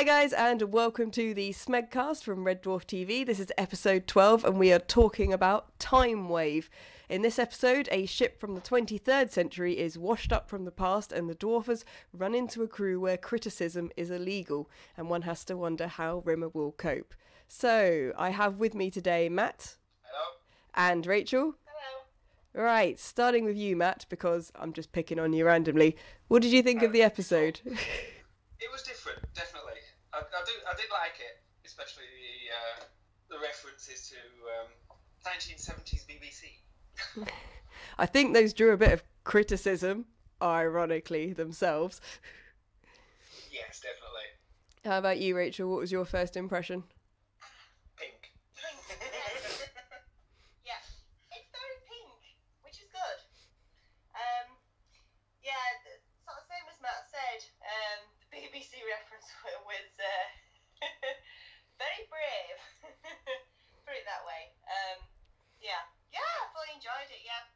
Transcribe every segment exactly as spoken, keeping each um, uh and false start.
Hi guys, and welcome to the SMEGcast from Red Dwarf T V. This is episode twelve and we are talking about Time Wave. In this episode, a ship from the twenty-third century is washed up from the past and the dwarfers run into a crew where criticism is illegal, and one has to wonder how Rimmer will cope. So, I have with me today Matt. Hello. And Rachel. Hello. Right, starting with you, Matt, because I'm just picking on you randomly. What did you think uh, of the episode? It was different, definitely. I, I, do, I did like it, especially the, uh, the references to um, nineteen seventies B B C. I think those drew a bit of criticism, ironically, themselves. Yes, definitely. How about you, Rachel? What was your first impression? Pink. Yeah, it's very pink, which is good. Um, yeah, sort of same as Matt said, um, B B C reference was uh, very brave, put it that way. Um, yeah, yeah, I fully enjoyed it, yeah.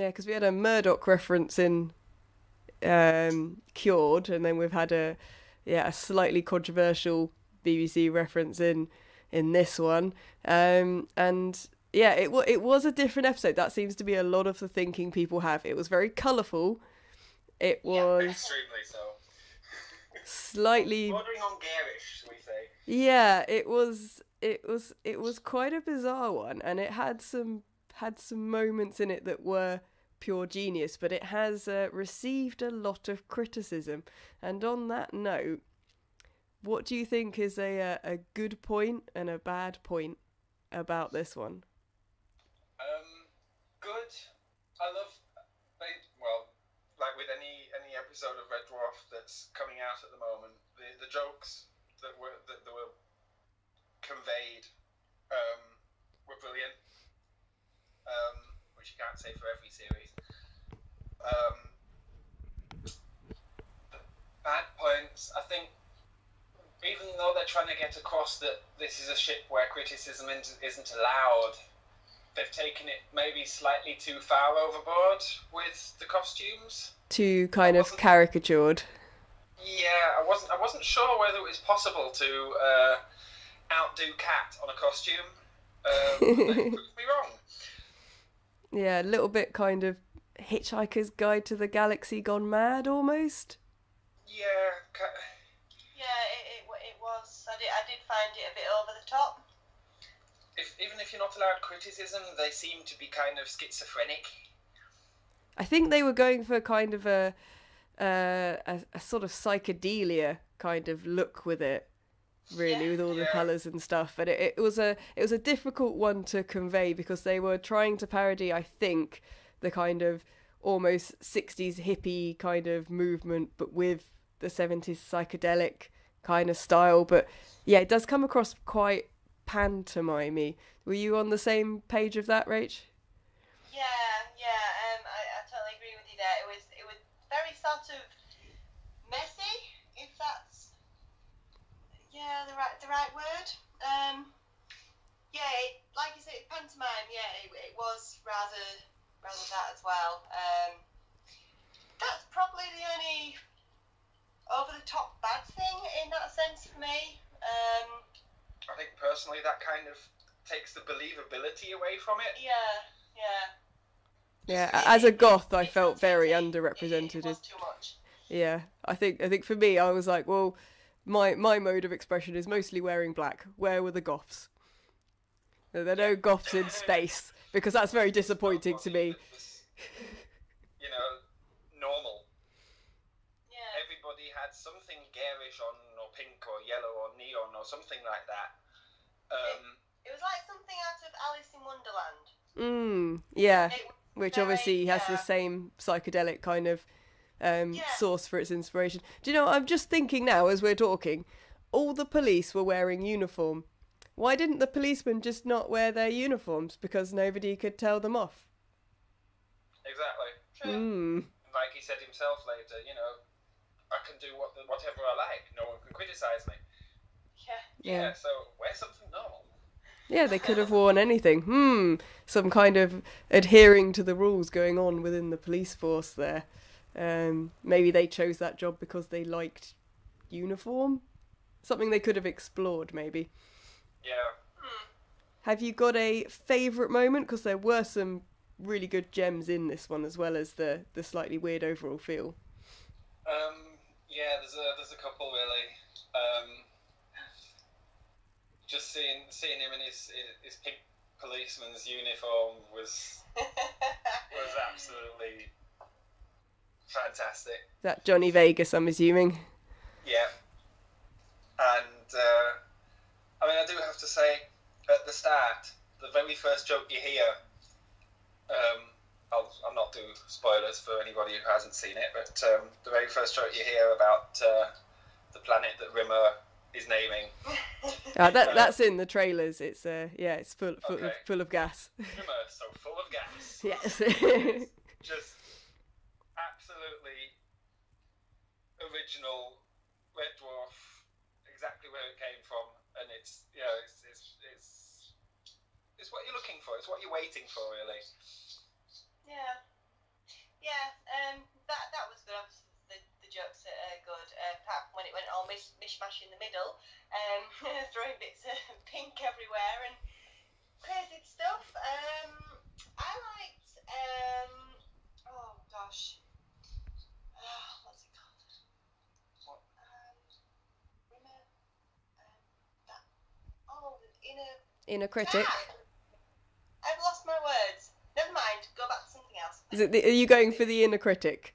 Yeah, because we had a Murdoch reference in um, Cured, and then we've had a yeah a slightly controversial B B C reference in in this one. Um, and yeah, it it was a different episode. That seems to be a lot of the thinking people have. It was very colourful. It was yeah, extremely so. Slightly bordering on garish, we say. Yeah, it was it was it was quite a bizarre one, and it had some had some moments in it that were pure genius, but it has uh, received a lot of criticism. And on that note, what do you think is a a good point and a bad point about this one? Um good. I love well like with any any episode of Red Dwarf that's coming out at the moment, the, the jokes that were that, that were conveyed um, were brilliant, um, which you can't say for every series. Um, bad points, I think, even though they're trying to get across that this is a ship where criticism isn't allowed, they've taken it maybe slightly too far overboard with the costumes. Too kind of caricatured. Yeah, I wasn't. I wasn't sure whether it was possible to uh, outdo Cat on a costume. Um, they proved me wrong. Yeah, a little bit kind of Hitchhiker's Guide to the Galaxy gone mad, almost. Yeah. Yeah, it, it it was. I did. I did find it a bit over the top. If, even if you're not allowed criticism, they seem to be kind of schizophrenic. I think they were going for kind of a, uh, a, a sort of psychedelia kind of look with it, really, yeah, with all yeah. the colours and stuff. But it, it was a it was a difficult one to convey because they were trying to parody, I think, the kind of almost sixties hippie kind of movement, but with the seventies psychedelic kind of style. But yeah, it does come across quite pantomime-y. Were you on the same page of that, Rach? Yeah, yeah, um, I, I totally agree with you there. It was it was very sort of messy, if that's yeah the right the right word. Um, yeah, it, like you said, pantomime. Yeah, it, it was rather rather that as well. Um, that's probably the only over the top bad thing in that sense for me. Um. I think personally that kind of takes the believability away from it. Yeah, yeah. Yeah, as a goth, I felt very underrepresented. It was too much. Yeah, I think I think for me, I was like, well, my my mode of expression is mostly wearing black. Where were the goths? There are no goths in space, because that's very disappointing to me. You know, normal. Yeah. Everybody had something garish on, or pink, or yellow, or neon, or something like that. Um, it, it was like something out of Alice in Wonderland. Mm, yeah, which very, obviously has yeah. the same psychedelic kind of um, yeah. source for its inspiration. Do you know, I'm just thinking now as we're talking, all the police were wearing uniform. Why didn't the policemen just not wear their uniforms? Because nobody could tell them off. Exactly. Sure. Mm. Like he said himself later, you know, I can do what, whatever I like. No one can criticise me. Yeah. Yeah. Yeah, so wear something normal. Yeah, they could have worn anything. Hmm. Some kind of adhering to the rules going on within the police force there. Um, maybe they chose that job because they liked uniform. Something they could have explored, maybe. Yeah. Mm. Have you got a favourite moment? Because there were some really good gems in this one, as well as the, the slightly weird overall feel. Um, yeah, there's a, there's a couple, really. Um, just seeing seeing him in his, his pink policeman's uniform was was absolutely fantastic. That Johnny Vegas, I'm assuming. Yeah. And, uh, I mean, I do have to say, at the start, the very first joke you hear, um, I'll, I'll not do spoilers for anybody who hasn't seen it, but um, the very first joke you hear about uh, the planet that Rimmer is naming. Oh, that, that's in the trailers. It's, uh, yeah, it's full, full, okay. of, full of gas. Rimmer, so full of gas. Yes. Just absolutely original Red Dwarf. Exactly where it came from, and it's, you know, it's, it's it's it's what you're looking for. It's what you're waiting for, really. Yeah, yeah. Um, that that was good. Obviously, the the jokes are good. Uh, Pat, when it went all mish, mishmash in the middle, um, throwing bits of pink everywhere and crazy stuff. Um, I liked. Um, oh gosh. Oh, what's it called? Inner critic. Ah, I've lost my words. Never mind. Go back to something else. Is it the, are you going for the inner critic?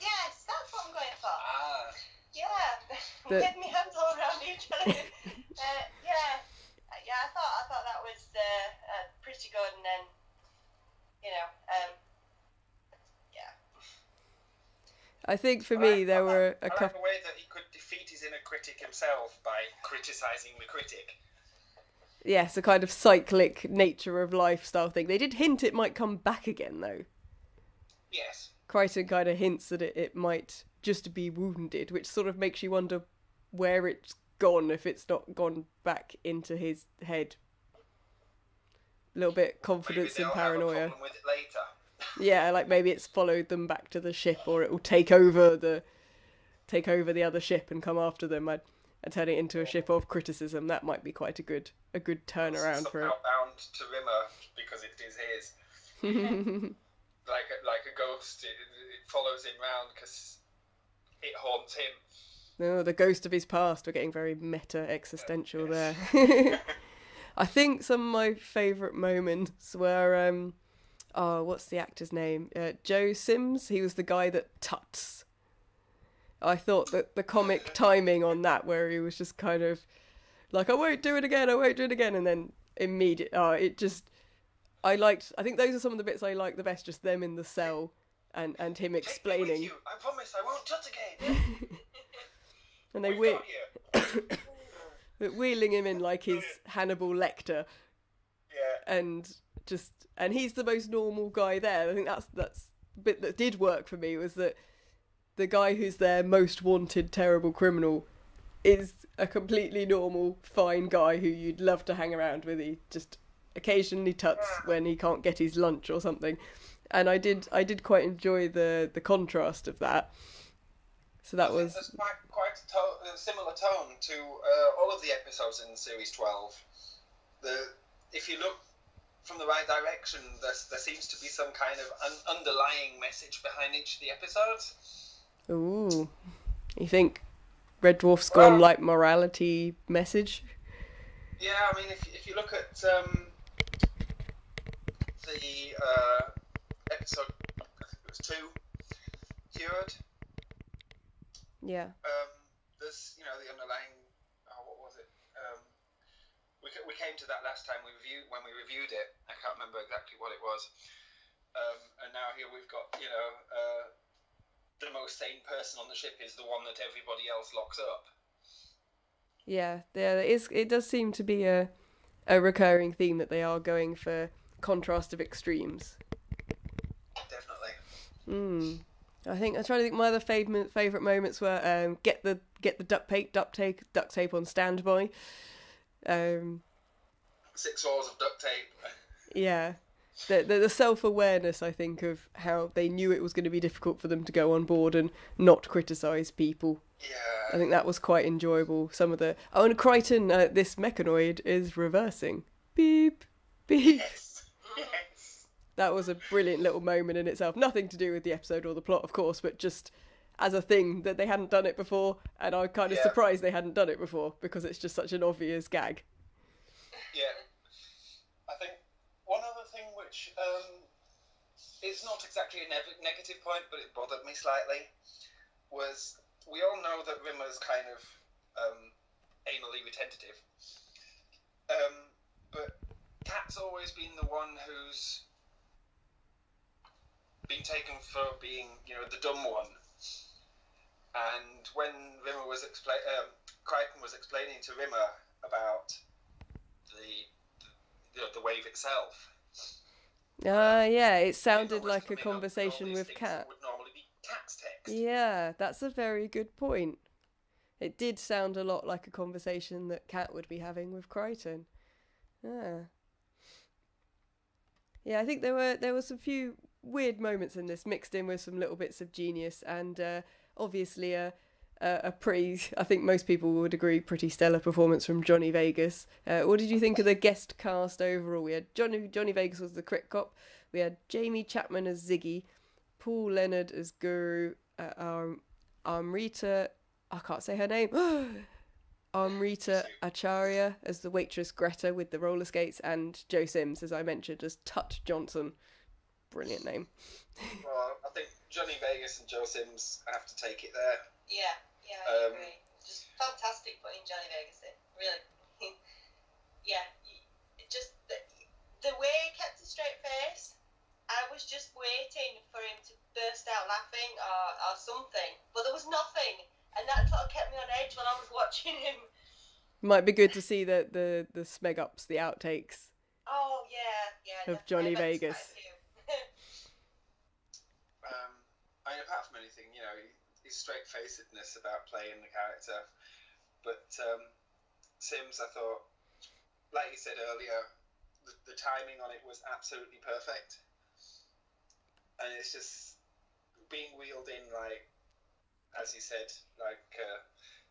Yes, that's what I'm going for. Ah. Yeah. The... Getting my hands all around each other. uh, yeah. Yeah. I thought I thought that was uh, uh, pretty good, and then you know, um, yeah. I think for I me like, there I were like, a couple. I like the way that he could defeat his inner critic himself by criticising the critic. Yes, a kind of cyclic nature of lifestyle thing. They did hint it might come back again, though. Yes. Crichton kind of hints that it, it might just be wounded, which sort of makes you wonder where it's gone if it's not gone back into his head. A little bit confidence and paranoia. Maybe they'll have a problem with it later. Yeah, like maybe it's followed them back to the ship, or it will take over the take over the other ship and come after them. I'd, and turn it into a ship of criticism. That might be quite a good a good turnaround it's for it. Bound to Rimmer because it is his. like a, like a ghost, it, it follows him round because it haunts him. No, oh, the ghost of his past. We're getting very meta existential uh, yes. there. I think some of my favourite moments were um, oh, what's the actor's name? Uh, Joe Sims. He was the guy that tuts. I thought that the comic timing on that, where he was just kind of like, I won't do it again, I won't do it again, and then immediate. Oh, it just, I liked, I think those are some of the bits I like the best, just them in the cell and, and him explaining. Take me with you. I promise I won't tut again. And they whe wheeling him in like he's Hannibal Lecter. Yeah. And just, and he's the most normal guy there. I think that's, that's the bit that did work for me was that the guy who's their most wanted terrible criminal is a completely normal, fine guy who you'd love to hang around with. He just occasionally tuts when he can't get his lunch or something. And I did I did quite enjoy the, the contrast of that. So that was... There's quite, quite a, to a similar tone to uh, all of the episodes in Series twelve. The, if you look from the right direction, there, there seems to be some kind of un underlying message behind each of the episodes. Ooh, you think Red Dwarf's gone well, like morality message? Yeah, I mean, if if you look at um, the uh, episode, I think it was two, Cured. Yeah. Um, there's you know the underlying. Oh, what was it? Um, we we came to that last time we reviewed when we reviewed it. I can't remember exactly what it was. Um, and now here we've got you know. Uh, the most sane person on the ship is the one that everybody else locks up. Yeah, there is. It does seem to be a a recurring theme that they are going for contrast of extremes. Definitely. Mm. I think I'm trying to think. My other favorite favorite moments were um, get the get the duct tape duct tape duct tape on standby. Um, Six hours of duct tape. Yeah. The, the, the self-awareness, I think, of how they knew it was going to be difficult for them to go on board and not criticise people Yeah. I think that was quite enjoyable. Some of the... Oh, and Crichton, uh, this mechanoid, is reversing. Beep, beep. Yes. Yes. That was a brilliant little moment in itself. Nothing to do with the episode or the plot, of course, but just as a thing that they hadn't done it before, and I was kind of yeah. surprised they hadn't done it before, because it's just such an obvious gag. Yeah. I think one other thing which... Um, it's not exactly a ne- negative point, but it bothered me slightly, was... We all know that Rimmer's kind of um, anally retentive, um, but Cat's always been the one who's been taken for being, you know, the dumb one. And when Rimmer was explain, um, Crichton was explaining to Rimmer about the the, the wave itself. Ah, uh, yeah, it sounded like a conversation with Cat. Cat's text. Yeah, that's a very good point. It did sound a lot like a conversation that Cat would be having with Crichton. Yeah. Yeah, I think there were there were some few weird moments in this, mixed in with some little bits of genius, and uh, obviously a, a a pretty, I think most people would agree, pretty stellar performance from Johnny Vegas. Uh, what did you think of the guest cast overall? We had Johnny Johnny Vegas was the Crit Cop. We had Jamie Chapman as Ziggy. Paul Leonard as Guru, uh, um, Amrita, I can't say her name, Amrita Acharya as the waitress Greta with the roller skates, and Joe Sims, as I mentioned, as Tut Johnson. Brilliant name. Well, I think Johnny Vegas and Joe Sims have to take it there. Yeah, yeah, I um, agree. Just fantastic putting Johnny Vegas in, really. Yeah, just the, the way he kept a straight face. I was just waiting for him to burst out laughing or, or something, but there was nothing, and that sort of kept me on edge when I was watching him. Might be good to see the the the smeg ups, the outtakes. Oh yeah, yeah. Of Johnny Vegas. um, I mean, apart from anything, you know, his straight-facedness about playing the character, but um, Sims, I thought, like you said earlier, the, the timing on it was absolutely perfect. And it's just being wheeled in, like, as you said, like uh,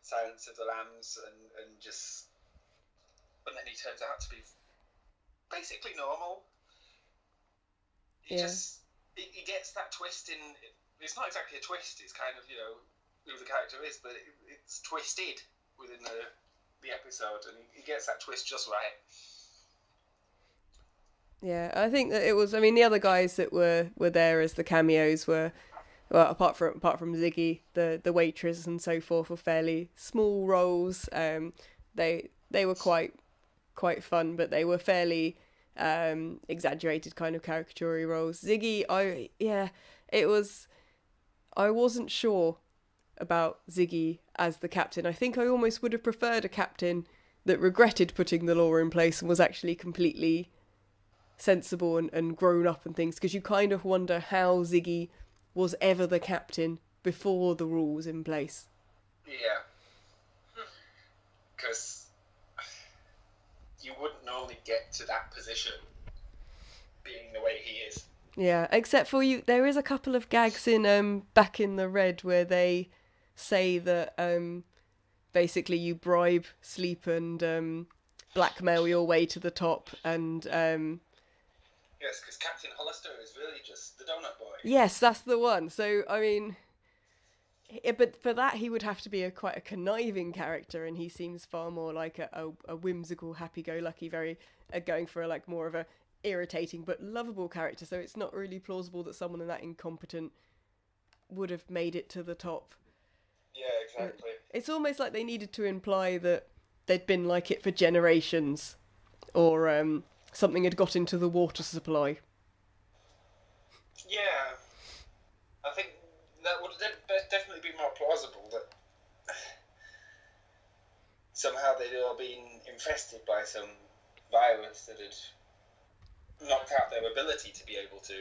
Silence of the Lambs, and, and just... And then he turns out to be basically normal. He yeah. just... He, he gets that twist in... It's not exactly a twist, it's kind of, you know, who the character is, but it, it's twisted within the, the episode, and he, he gets that twist just right. Yeah, I think that it was, I mean, the other guys that were, were there as the cameos were, well, apart from apart from Ziggy, the, the waitress and so forth were fairly small roles. Um, they they were quite quite fun, but they were fairly um, exaggerated kind of caricature roles. Ziggy, I yeah, it was, I wasn't sure about Ziggy as the captain. I think I almost would have preferred a captain that regretted putting the law in place and was actually completely... sensible and, and grown up and things, because you kind of wonder how Ziggy was ever the captain before the rules in place. Yeah, because you wouldn't normally get to that position being the way he is. Yeah, except for you, there is a couple of gags in um Back in the Red where they say that um basically you bribe, sleep, and um blackmail your way to the top, and um yes, because Captain Hollister is really just the donut boy. Yes, that's the one. So, I mean, but for that, he would have to be a quite a conniving character, and he seems far more like a, a, a whimsical, happy-go-lucky, very uh, going for a, like more of a irritating but lovable character. So it's not really plausible that someone that incompetent would have made it to the top. Yeah, exactly. It's almost like they needed to imply that they'd been like it for generations, or... um something had got into the water supply. Yeah. I think that would definitely be more plausible, that somehow they'd all been infested by some virus that had knocked out their ability to be able to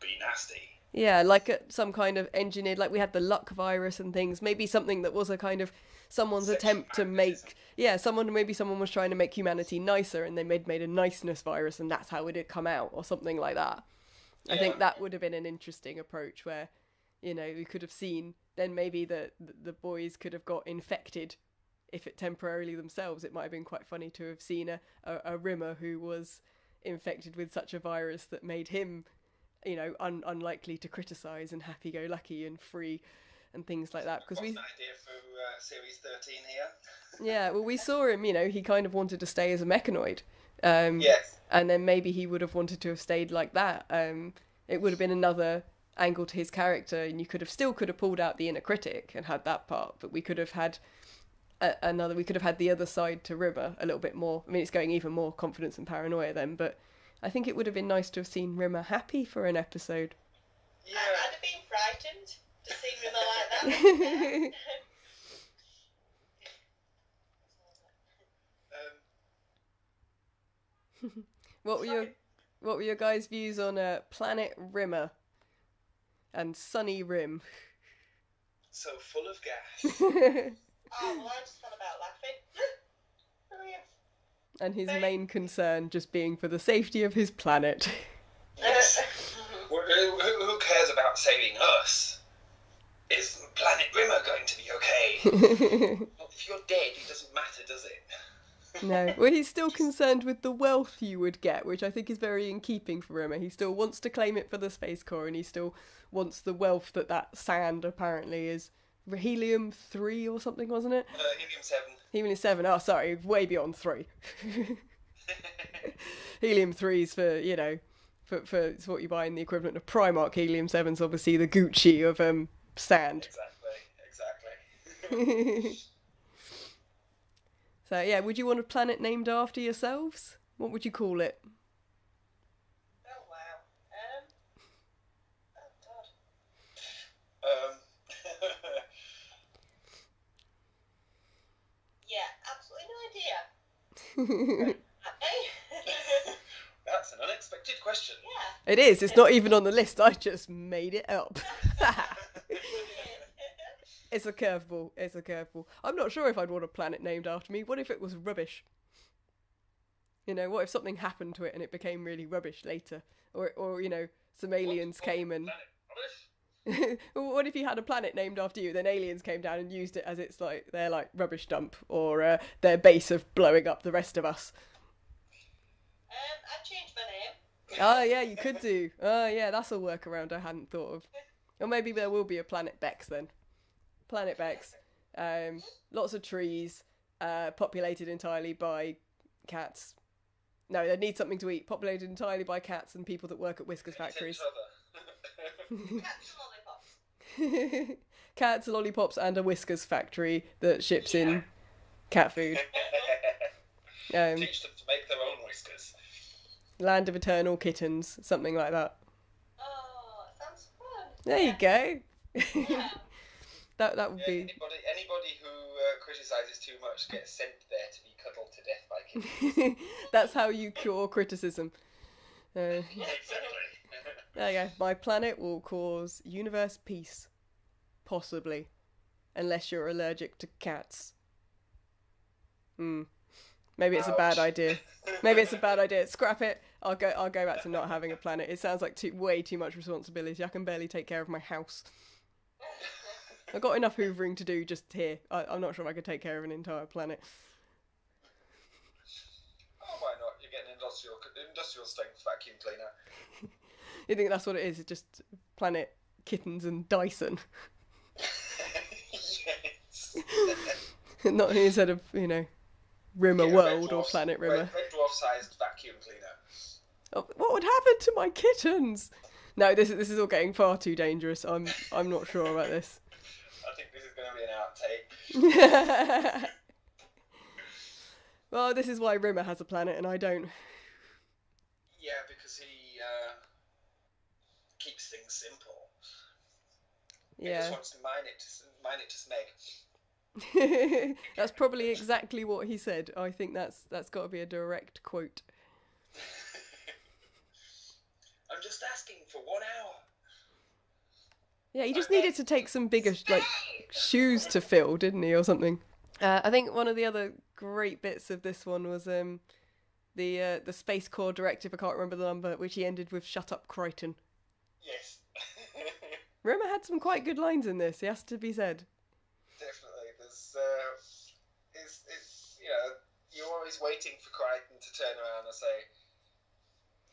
be nasty. Yeah, like some kind of engineered, like we had the luck virus and things, maybe something that was a kind of someone's Section attempt to make, yeah, someone, maybe someone was trying to make humanity nicer, and they made made a niceness virus, and that's how it had come out, or something like that. Yeah. I think that would have been an interesting approach where, you know, we could have seen then maybe the the boys could have got infected, if it temporarily themselves. It might have been quite funny to have seen a, a, a Rimmer who was infected with such a virus that made him, you know, un unlikely to criticise and happy-go-lucky and free and things like that. Because we an idea for uh, series thirteen here. Yeah, well, we saw him. You know, he kind of wanted to stay as a mechanoid. Um, yes. And then maybe he would have wanted to have stayed like that. Um, it would have been another angle to his character, and you could have still could have pulled out the inner critic and had that part, but we could have had a, another we could have had the other side to Rimmer a little bit more. I mean, it's going even more confidence and paranoia then, but I think it would have been nice to have seen Rimmer happy for an episode. Yeah. I'd have been frightened to see Rimmer like that. um. What were Sorry. your what were your guys' views on uh, Planet Rimmer and Sunny Rim? So full of gas. Oh, well, I just thought about laughing. Oh, yes. And his Very... main concern just being for the safety of his planet. Yes. Who cares about saving us? Is Planet Rimmer going to be okay? If you're dead, it doesn't matter, does it? No, well, he's still concerned with the wealth you would get, which I think is very in keeping for Rimmer. He still wants to claim it for the Space Corps, and he still wants the wealth that that sand apparently is. Helium three or something, wasn't it? Uh, helium seven. Helium seven. Oh, sorry, way beyond three. Helium three's for, you know, for for it's what you buy in the equivalent of Primark. Helium seven's obviously the Gucci of um sand. Exactly. Exactly. So, yeah, would you want a planet named after yourselves? What would you call it? Oh, wow. Um, oh, God. Um. Yeah, absolutely no idea. That's an unexpected question. Yeah. It is. It's not even on the list. I just made it up. It's a curveball. It's a curveball. I'm not sure if I'd want a planet named after me. What if it was rubbish? You know, what if something happened to it and it became really rubbish later? Or, or you know, some aliens what, came what and... Planet, what if you had a planet named after you, then aliens came down and used it as it's like their like rubbish dump or uh, their base of blowing up the rest of us? Um, I'd change my name. Oh, yeah, you could do. Oh, yeah, that's a workaround I hadn't thought of. Or maybe there will be a Planet Bex then. Planet Bex, um, lots of trees, uh, populated entirely by cats. No, they need something to eat. Populated entirely by cats and people that work at Whiskers factories. Cats and lollipops. Cats, lollipops, and a Whiskers factory that ships yeah. in cat food. um, Teach them to make their own whiskers. Land of eternal kittens, something like that. Oh, sounds fun. There yeah. you go. Yeah. That that would yeah, be anybody, anybody who uh, criticises too much gets sent there to be cuddled to death by kittens. That's how you cure criticism. Uh, yeah, exactly. There you go. My planet will cause universe peace, possibly, unless you're allergic to cats. Hmm. Maybe it's Ouch. a bad idea. Maybe it's a bad idea. Scrap it. I'll go. I'll go back to not having a planet. It sounds like too way too much responsibility. I can barely take care of my house. I've got enough hoovering to do just here. I, I'm not sure if I could take care of an entire planet. Oh, why not? You're getting industrial, industrial strength vacuum cleaner. You think that's what it is? It's just planet kittens and Dyson. Yes. Not instead of, you know, Rimmer yeah, World or Planet Rimmer. Red, red dwarf-sized vacuum cleaner. Oh, what would happen to my kittens? No, this is this is all getting far too dangerous. I'm I'm not sure about this. I think this is going to be an outtake. Well, this is why Rimmer has a planet and I don't. Yeah, because he uh, keeps things simple. Yeah. He just wants to mine it to, mine it to SMEG. That's probably exactly what he said. I think that's that's got to be a direct quote. I'm just asking for one hour. Yeah, he just needed to take some bigger like shoes to fill, didn't he, or something? Uh, I think one of the other great bits of this one was um, the uh, the Space Corps directive. I can't remember the number, which he ended with "Shut up, Crichton." Yes. Rimmer had some quite good lines in this, it has to be said. Definitely. There's, uh, it's, it's, you know, you're always waiting for Crichton to turn around and say,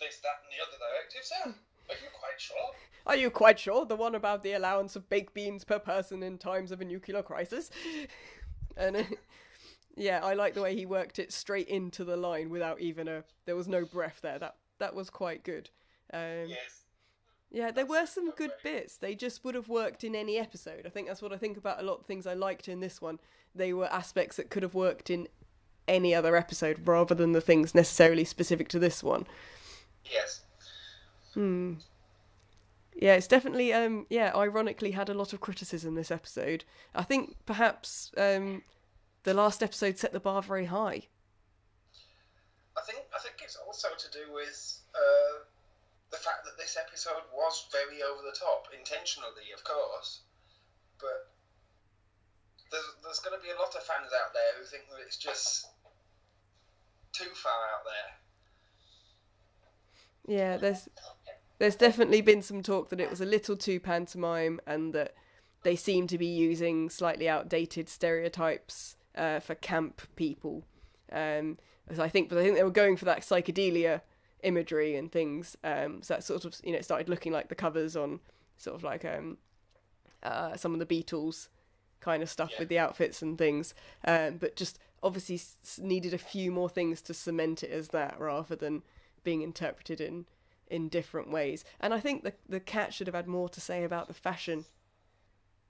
this, that, and the other directive, sir. Are you quite sure? Are you quite sure? The one about the allowance of baked beans per person in times of a nuclear crisis? And it, yeah, I like the way he worked it straight into the line without even a... There was no breath there. That that was quite good. Um, yes. Yeah, there were some good bits. They just would have worked in any episode. I think that's what I think about a lot of things I liked in this one. They were aspects that could have worked in any other episode rather than the things necessarily specific to this one. Yes. Hmm. Yeah, it's definitely, um, yeah, ironically had a lot of criticism this episode. I think perhaps um, the last episode set the bar very high. I think I think it's also to do with uh, the fact that this episode was very over the top, intentionally, of course. But there's, there's going to be a lot of fans out there who think that it's just too far out there. Yeah, there's there's definitely been some talk that it was a little too pantomime and that they seem to be using slightly outdated stereotypes uh, for camp people. Um, so I think, but I think they were going for that psychedelia imagery and things. Um, so that sort of, you know, it started looking like the covers on sort of like um, uh, some of the Beatles kind of stuff yeah. with the outfits and things. Um, but just obviously needed a few more things to cement it as that rather than being interpreted in in different ways. And I think the the Cat should have had more to say about the fashion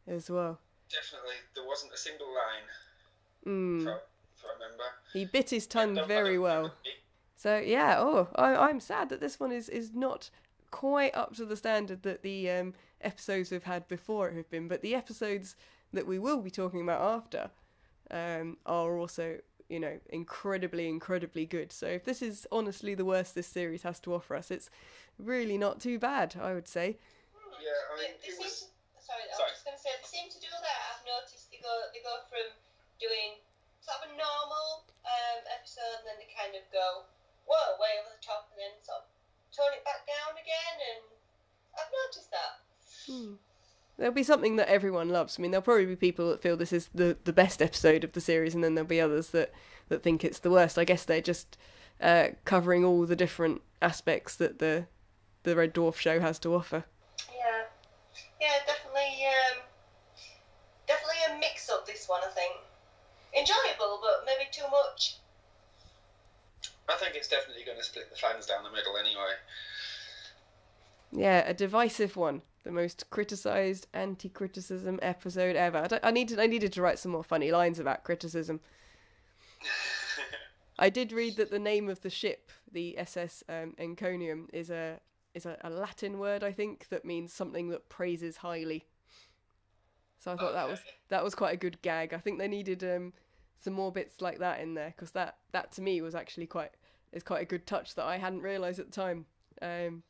as well. Definitely, there wasn't a single line. Mm. If I, if I remember, he bit his tongue very well. So yeah, oh, I, I'm sad that this one is is not quite up to the standard that the um, episodes we've had before it have been. But the episodes that we will be talking about after um, are also, you know, incredibly, incredibly good. So if this is honestly the worst this series has to offer us, it's really not too bad, I would say. Yeah, I mean, they, they it was... To, sorry, sorry, I was just going to say, they seem to do that. I've noticed they go they go from doing sort of a normal um, episode, and then they kind of go, whoa, way over the top, and then sort of turn it back down again, and I've noticed that. Hmm. There'll be something that everyone loves. I mean, there'll probably be people that feel this is the, the best episode of the series, and then there'll be others that, that think it's the worst. I guess they're just uh, covering all the different aspects that the the Red Dwarf show has to offer. Yeah. Yeah, definitely, um, definitely a mix-up, this one, I think. Enjoyable, but maybe too much. I think it's definitely going to split the fans down the middle anyway. Yeah, a divisive one. The most criticised anti-criticism episode ever. I, don't, I, needed, I needed to write some more funny lines about criticism. I did read that the name of the ship, the S S um, Enconium, is a is a, a Latin word, I think, that means something that praises highly. So I thought okay. that was that was quite a good gag. I think they needed um, some more bits like that in there, because that, that to me was actually quite is quite a good touch that I hadn't realised at the time. Um,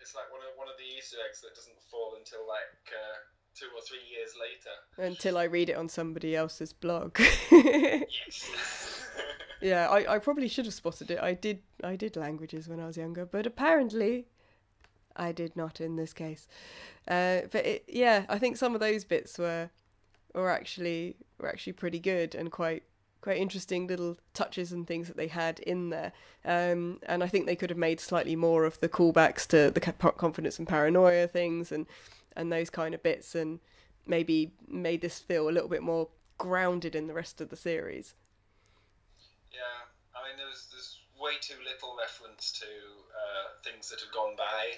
It's like one of one of the Easter eggs that doesn't fall until like uh, two or three years later. Until I read it on somebody else's blog. Yes. Yeah, I, I probably should have spotted it. I did I did languages when I was younger, but apparently, I did not in this case. Uh, but it, yeah, I think some of those bits were were actually were actually pretty good and quite quite interesting little touches and things that they had in there. Um, and I think they could have made slightly more of the callbacks to the confidence and paranoia things and, and those kind of bits, and maybe made this feel a little bit more grounded in the rest of the series. Yeah, I mean, there's, there's way too little reference to uh, things that have gone by.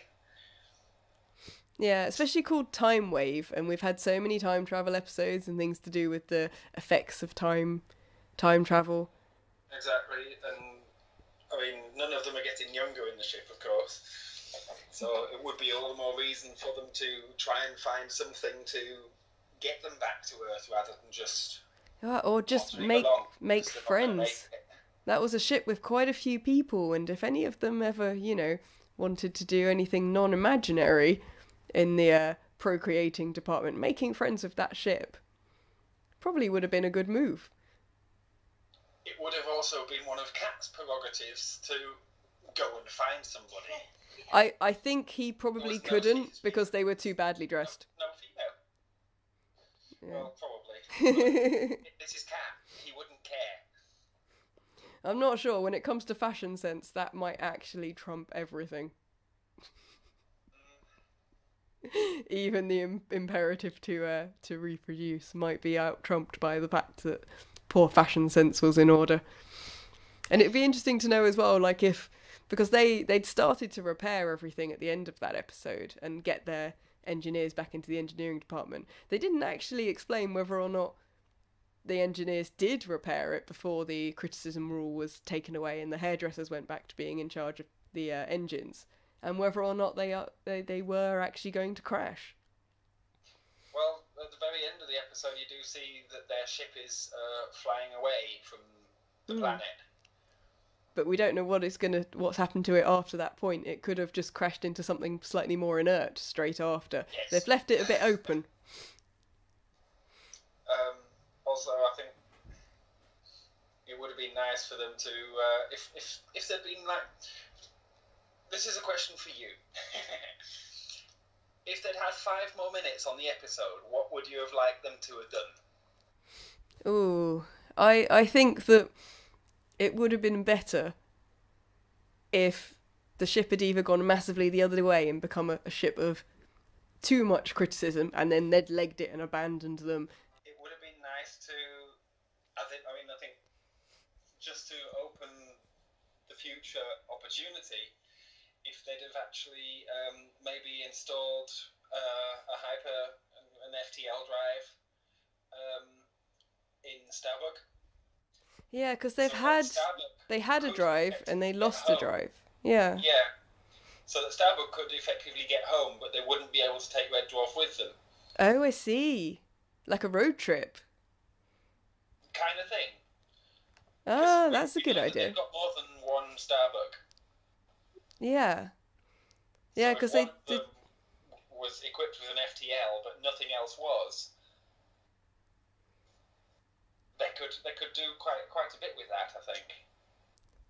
Yeah, especially called Time Wave, and we've had so many time travel episodes and things to do with the effects of time... time travel. Exactly, and I mean, none of them are getting younger in the ship, of course. So it would be all the more reason for them to try and find something to get them back to Earth rather than just... Yeah, or just make along, make just friends. Make that was a ship with quite a few people, and if any of them ever, you know, wanted to do anything non-imaginary in the uh, procreating department, making friends with that ship probably would have been a good move. It would have also been one of Cat's prerogatives to go and find somebody. I, I think he probably couldn't no because they were too badly dressed. No, no female. Yeah. Well, probably. This is Cat. He wouldn't care. I'm not sure. When it comes to fashion sense, that might actually trump everything. Even the im imperative to uh, to reproduce might be out-trumped by the fact that poor fashion sense was in order. And it'd be interesting to know as well, like if, because they, they'd started to repair everything at the end of that episode and get their engineers back into the engineering department. They didn't actually explain whether or not the engineers did repair it before the criticism rule was taken away and the hairdressers went back to being in charge of the uh, engines. And whether or not they are they, they were actually going to crash. Well, at the very end of the episode, you do see that their ship is uh, flying away from the mm. planet. But we don't know what it's gonna what's happened to it after that point. It could have just crashed into something slightly more inert straight after. Yes. They've left it a bit open. Um, also, I think it would have been nice for them to uh, if if if there'd been like. This is a question for you. If they'd had five more minutes on the episode, what would you have liked them to have done? Ooh, I, I think that it would have been better if the ship had either gone massively the other way and become a, a ship of too much criticism, and then they'd legged it and abandoned them. It would have been nice to, I, think, I mean, I think just to open the future opportunity, if they'd have actually um, maybe installed uh, a hyper, an F T L drive um, in Starbug. Yeah, because they've so had they had a drive and they lost a drive. Yeah. Yeah. So that Starbug could effectively get home, but they wouldn't be able to take Red Dwarf with them. Oh, I see. Like a road trip. Kind of thing. Ah, that's a good idea. They've got more than one Starbug. Yeah, yeah, because so they did... was equipped with an F T L, but nothing else was. They could they could do quite quite a bit with that, I think.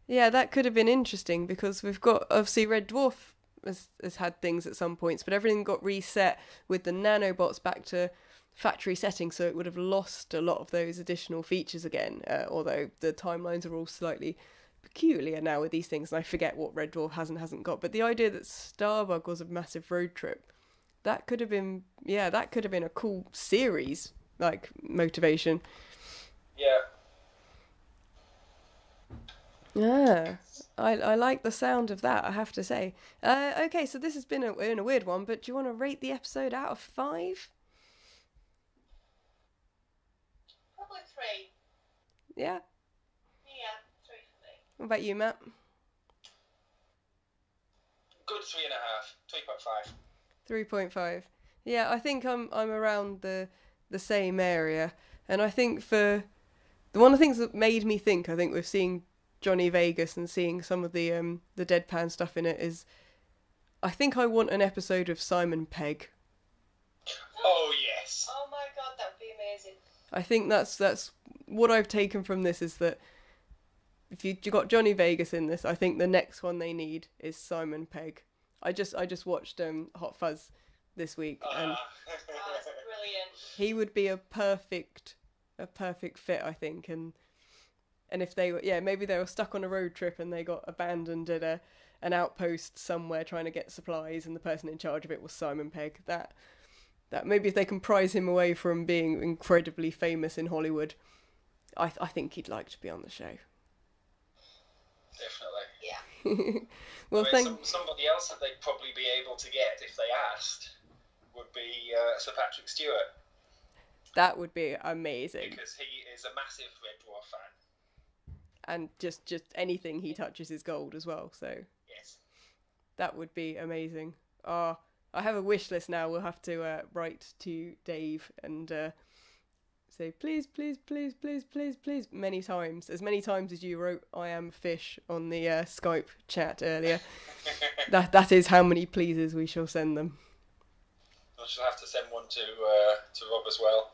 Yeah, that could have been interesting because we've got obviously Red Dwarf has has had things at some points, but everything got reset with the nanobots back to factory setting, so it would have lost a lot of those additional features again. Uh, although the timelines are all slightly peculiar now with these things, and I forget what Red Dwarf has and hasn't got, but the idea that Starbug was a massive road trip, that could have been, yeah, that could have been a cool series, like, motivation. Yeah. Yeah, I, I like the sound of that, I have to say. Uh, okay, so this has been a, been a weird one, but do you want to rate the episode out of five? Probably three. Yeah. What about you, Matt? Good three and a half, three point five. Three point five. Yeah, I think I'm I'm around the the same area, and I think for the one of the things that made me think, I think with seeing Johnny Vegas and seeing some of the um the deadpan stuff in it is, I think I want an episode of Simon Pegg. Oh yes. Oh my God, that would be amazing. I think that's that's what I've taken from this is that. If you, you got Johnny Vegas in this, I think the next one they need is Simon Pegg. I just I just watched um, Hot Fuzz this week, and uh, that's brilliant. He would be a perfect a perfect fit, I think. And and if they were, yeah, maybe they were stuck on a road trip and they got abandoned at a an outpost somewhere trying to get supplies, and the person in charge of it was Simon Pegg. That that maybe if they can prize him away from being incredibly famous in Hollywood, I I think he'd like to be on the show. Definitely. Yeah. Well, I mean, some, somebody else that they'd probably be able to get if they asked would be uh, Sir Patrick Stewart. That would be amazing. Because he is a massive Red Dwarf fan. And just just anything he touches is gold as well. So yes, that would be amazing. Ah, oh, I have a wish list now. We'll have to uh, write to Dave and uh, say please, please, please, please, please, please, many times. As many times as you wrote I am fish on the uh, Skype chat earlier. that That is how many pleases we shall send them. I shall have to send one to, uh, to Rob as well.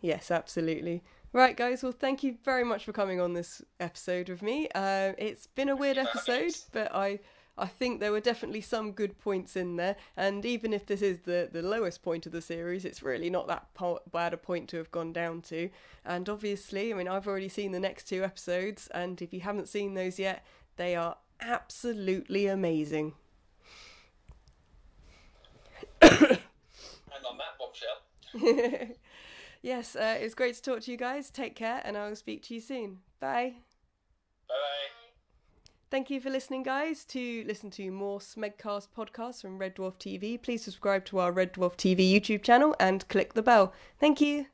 Yes, absolutely. Right, guys, well, thank you very much for coming on this episode with me. Uh, it's been a weird episode, but I I think there were definitely some good points in there. And even if this is the, the lowest point of the series, it's really not that bad a point to have gone down to. And obviously, I mean, I've already seen the next two episodes, and if you haven't seen those yet, they are absolutely amazing. Hang on, Matt, bombshell. Yes, uh, it was great to talk to you guys. Take care, and I will speak to you soon. Bye. Bye-bye. Thank you for listening, guys. To listen to more SMEGcast podcasts from Red Dwarf T V, please subscribe to our Red Dwarf T V YouTube channel and click the bell. Thank you.